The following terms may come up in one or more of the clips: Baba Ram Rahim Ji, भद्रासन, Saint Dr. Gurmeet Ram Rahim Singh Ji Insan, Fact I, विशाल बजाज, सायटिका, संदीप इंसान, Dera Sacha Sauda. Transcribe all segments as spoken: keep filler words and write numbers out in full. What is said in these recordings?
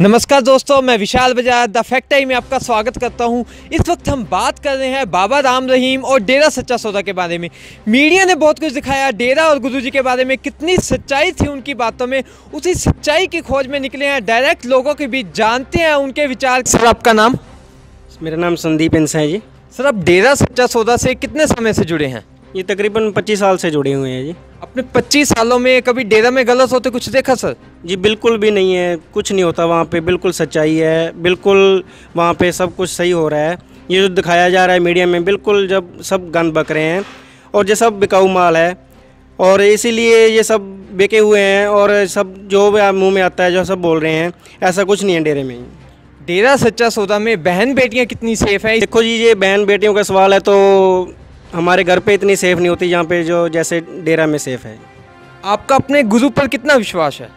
नमस्कार दोस्तों, मैं विशाल बजाज the fact I में आपका स्वागत करता हूं। इस वक्त हम बात कर रहे हैं बाबा राम रहीम और डेरा सच्चा सौदा के बारे में। मीडिया ने बहुत कुछ दिखाया डेरा और गुरुजी के बारे में, कितनी सच्चाई थी उनकी बातों में, उसी सच्चाई की खोज में निकले हैं डायरेक्ट लोगों के बीच। जानते हैं उनके विचार। सर आपका नाम? मेरा नाम संदीप इंसान जी। सर आप डेरा सच्चा सौदा से कितने समय से जुड़े हैं? ये तकरीबन पच्चीस साल से जुड़े हुए हैं जी। अपने पच्चीस सालों में कभी डेरा में गलत होते कुछ देखा सर? जी बिल्कुल भी नहीं है, कुछ नहीं होता वहाँ पे, बिल्कुल सच्चाई है, बिल्कुल वहाँ पे सब कुछ सही हो रहा है। ये जो दिखाया जा रहा है मीडिया में, बिल्कुल जब सब गंद बक रहे हैं और ये सब बिकाऊ माल है और इसीलिए ये सब बिके हुए हैं और सब जो मुँह में आता है जो सब बोल रहे हैं, ऐसा कुछ नहीं है डेरे में। डेरा सच्चा सौदा में बहन बेटियाँ कितनी सेफ़ है? देखो जी, ये बहन बेटियों का सवाल है तो हमारे घर पे इतनी सेफ़ नहीं होती जहाँ पे जो जैसे डेरा में सेफ़ है। आपका अपने गुरु पर कितना विश्वास है?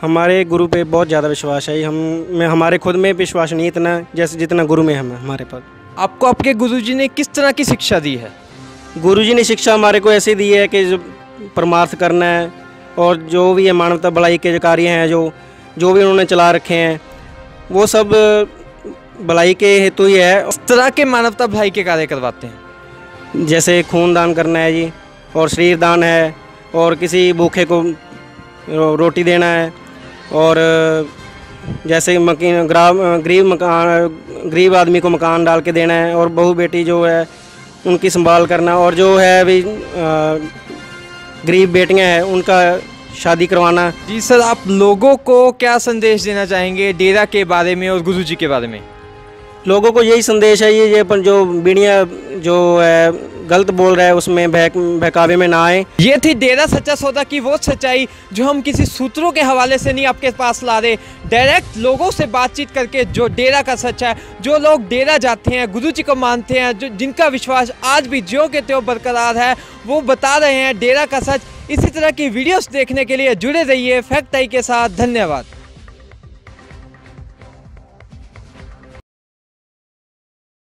हमारे गुरु पे बहुत ज़्यादा विश्वास है, हम में हमारे खुद में विश्वास नहीं इतना जैसे जितना गुरु में हम हमारे पर। आपको आपके गुरुजी ने किस तरह की शिक्षा दी है? गुरुजी ने शिक्षा हमारे को ऐसी दी है कि जो परमार्थ करना है और जो भी है मानवता भलाई के कार्य हैं जो जो भी उन्होंने चला रखे हैं वो सब भलाई के हेतु ही है। इस तरह के मानवता भलाई के कार्य करवाते हैं जैसे खून दान करना है जी, और शरीर दान है, और किसी भूखे को रोटी देना है, और जैसे मकीन गरीब मकान गरीब आदमी को मकान डाल के देना है, और बहू बेटी जो है उनकी संभाल करना, और जो है अभी गरीब बेटियां हैं उनका शादी करवाना। जी सर, आप लोगों को क्या संदेश देना चाहेंगे डेरा के बारे में और गुरुजी के बारे में? लोगों को यही संदेश है, ये ये अपन जो बीड़ियाँ जो है गलत बोल रहा है उसमें बह बहकावे में ना आए। ये थी डेरा सच्चा सौदा की वो सच्चाई जो हम किसी सूत्रों के हवाले से नहीं आपके पास ला रहे, डायरेक्ट लोगों से बातचीत करके जो डेरा का सच है, जो लोग डेरा जाते हैं, गुरु जी को मानते हैं, जो जिनका विश्वास आज भी ज्यों के त्यों बरकरार है, वो बता रहे हैं डेरा का सच। इसी तरह की वीडियोज़ देखने के लिए जुड़े रहिए फैक्ट आई के साथ। धन्यवाद।